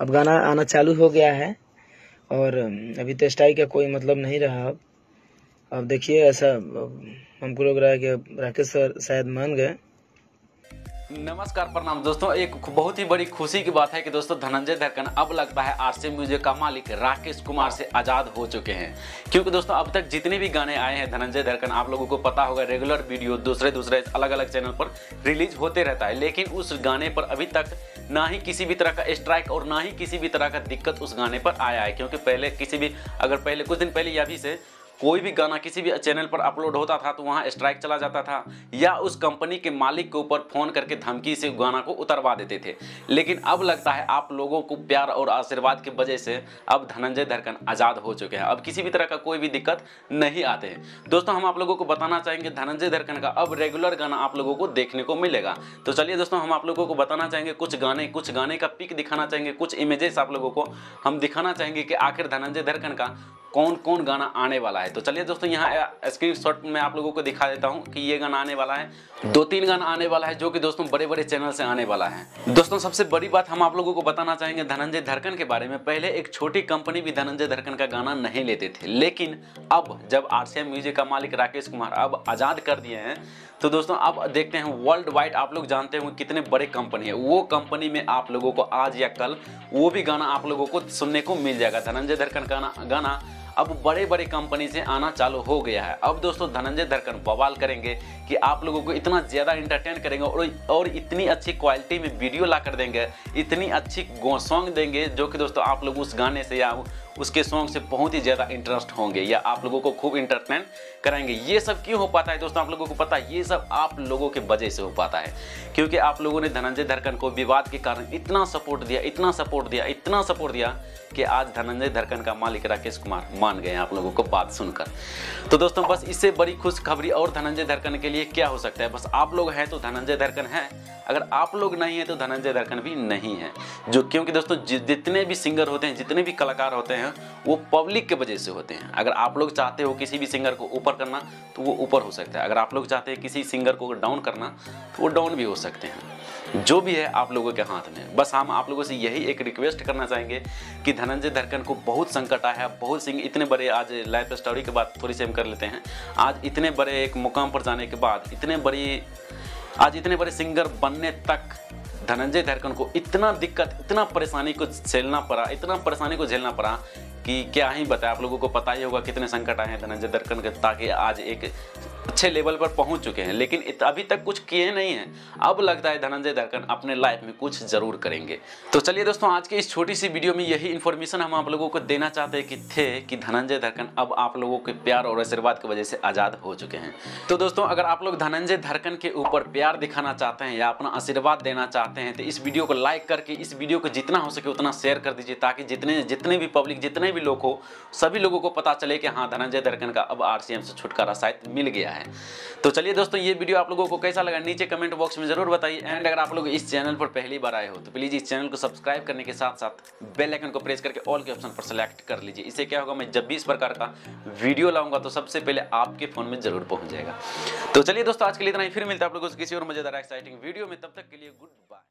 अब गाना आना चालू हो गया है और अभी तो स्टाइल का कोई मतलब नहीं रहा। अब देखिए, ऐसा हमको लग रहा है कि राकेश सर शायद मान गए। नमस्कार, प्रणाम दोस्तों। एक बहुत ही बड़ी खुशी की बात है कि दोस्तों धनंजय धड़कन अब लगता है आरसी म्यूजिक का मालिक राकेश कुमार से आज़ाद हो चुके हैं, क्योंकि दोस्तों अब तक जितने भी गाने आए हैं धनंजय धड़कन, आप लोगों को पता होगा, रेगुलर वीडियो दूसरे अलग अलग चैनल पर रिलीज होते रहता है, लेकिन उस गाने पर अभी तक ना ही किसी भी तरह का स्ट्राइक और ना ही किसी भी तरह का दिक्कत उस गाने पर आया है। क्योंकि कुछ दिन पहले या भी से कोई भी गाना किसी भी चैनल पर अपलोड होता था तो वहाँ स्ट्राइक चला जाता था या उस कंपनी के मालिक के ऊपर फ़ोन करके धमकी से गाना को उतरवा देते थे। लेकिन अब लगता है आप लोगों को प्यार और आशीर्वाद की वजह से अब धनंजय धड़कन आज़ाद हो चुके हैं, अब किसी भी तरह का कोई भी दिक्कत नहीं आते हैं। दोस्तों, हम आप लोगों को बताना चाहेंगे धनंजय धड़कन का अब रेगुलर गाना आप लोगों को देखने को मिलेगा। तो चलिए दोस्तों, हम आप लोगों को बताना चाहेंगे, कुछ गाने का पिक दिखाना चाहेंगे, कुछ इमेजेस आप लोगों को हम दिखाना चाहेंगे कि आखिर धनंजय धड़कन का कौन कौन गाना आने वाला है। तो चलिए दोस्तों, यहाँ स्क्रीनशॉट में आप लोगों को दिखा देता हूँ कि ये गाना आने वाला है। 2-3 गाना आने वाला है जो कि दोस्तों बड़े बड़े चैनल से आने वाला है। दोस्तों, सबसे बड़ी बात हम आप लोगों को बताना चाहेंगे धनंजय धड़कन के बारे में, पहले एक छोटी कंपनी भी धनंजय धड़कन का गाना नहीं लेते थे, लेकिन अब जब आरसी म्यूजिक का मालिक राकेश कुमार अब आज़ाद कर दिए हैं तो दोस्तों अब देखते हैं वर्ल्ड वाइड, आप लोग जानते होंगे कितने बड़े कंपनी है, वो कंपनी में आप लोगों को आज या कल वो भी गाना आप लोगों को सुनने को मिल जाएगा। धनंजय धड़कन का गाना अब बड़े बड़े कंपनी से आना चालू हो गया है। अब दोस्तों धनंजय धड़कन बवाल करेंगे कि आप लोगों को इतना ज़्यादा इंटरटेन करेंगे और इतनी अच्छी क्वालिटी में वीडियो ला कर देंगे, इतनी अच्छी सॉन्ग देंगे जो कि दोस्तों आप लोग उस गाने से या उसके सॉन्ग से बहुत ही ज़्यादा इंटरेस्ट होंगे या आप लोगों को खूब इंटरटेन करेंगे। ये सब क्यों हो पाता है दोस्तों, आप लोगों को पता है, ये सब आप लोगों के वजह से हो पाता है, क्योंकि आप लोगों ने धनंजय धड़कन को विवाद के कारण इतना सपोर्ट दिया कि आज धनंजय धड़कन का मालिक राकेश कुमार मान गए आप लोगों को बात सुनकर। तो दोस्तों बस इससे बड़ी खुशखबरी और धनंजय धड़कन के लिए क्या हो सकता है, बस आप लोग हैं तो धनंजय धड़कन है, अगर आप लोग नहीं हैं तो धनंजय धड़कन भी नहीं है। जो क्योंकि दोस्तों जितने भी सिंगर होते हैं, जितने भी कलाकार होते हैं, वो पब्लिक के वजह से होते हैं। अगर आप लोग चाहते हो किसी भी सिंगर को ऊपर करना तो वो ऊपर हो सकता है, अगर आप लोग चाहते हैं किसी सिंगर को डाउन करना तो वो डाउन भी हो सकते हैं। जो भी है आप लोगों के हाथ में। बस हम आप लोगों से यही एक रिक्वेस्ट करना चाहेंगे कि धनंजय धड़कन को बहुत संकट आया है, बहुत सिंगर इतने बड़े, आज लाइफ स्टोरी की बात थोड़ी सी हम कर लेते हैं, आज इतने बड़े एक मुकाम पर जाने के बाद, इतने बड़े सिंगर बनने तक धनंजय धड़कन को इतना दिक्कत, इतना परेशानी को झेलना पड़ा कि क्या ही बताएं। आप लोगों को पता ही होगा कितने संकट आए हैं धनंजय धड़कन के, ताकि आज एक अच्छे लेवल पर पहुंच चुके हैं, लेकिन अभी तक कुछ किए नहीं हैं। अब लगता है धनंजय धड़कन अपने लाइफ में कुछ जरूर करेंगे। तो चलिए दोस्तों, आज के इस छोटी सी वीडियो में यही इन्फॉर्मेशन हम आप लोगों को देना चाहते हैं कि धनंजय धड़कन अब आप लोगों के प्यार और आशीर्वाद की वजह से आज़ाद हो चुके हैं। तो दोस्तों, अगर आप लोग धनंजय धड़कन के ऊपर प्यार दिखाना चाहते हैं या अपना आशीर्वाद देना चाहते हैं तो इस वीडियो को लाइक करके इस वीडियो को जितना हो सके उतना शेयर कर दीजिए, ताकि जितने भी पब्लिक, जितने भी लोग हो, सभी लोगों को पता चले कि हाँ, धनंजय धड़कन का अब आरसीएम से छुटकारा शायद मिल गया है। तो चलिए दोस्तों, ये वीडियो आप लोगों को कैसा लगा नीचे कमेंट बॉक्स में जरूर बताइए। एंड अगर आप लोग इस चैनल पर पहली बार आए हो तो प्लीज इस चैनल को सब्सक्राइब करने के साथ साथ बेल आइकन को प्रेस करके ऑल के ऑप्शन पर सेलेक्ट कर लीजिए। इससे क्या होगा, मैं जब भी इस प्रकार का वीडियो लाऊंगा तो सबसे पहले आपके फोन में जरूर पहुंच जाएगा। तो चलिए दोस्तों, आज के लिए इतना ही, फिर मिलते हैं आप लोगों से किसी और मजेदार एक्साइटिंग वीडियो में, तब तक के लिए गुड बाय।